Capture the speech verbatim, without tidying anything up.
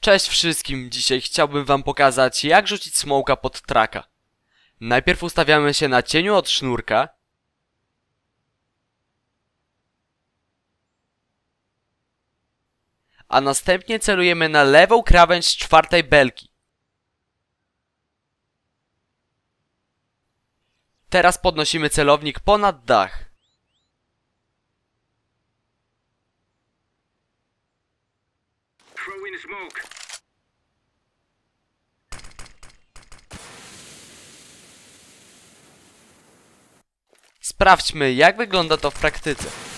Cześć wszystkim, dzisiaj chciałbym wam pokazać, jak rzucić smoke'a pod traka. Najpierw ustawiamy się na cieniu od sznurka. A następnie celujemy na lewą krawędź czwartej belki. Teraz podnosimy celownik ponad dach. Sprawdźmy, jak wygląda to w praktyce.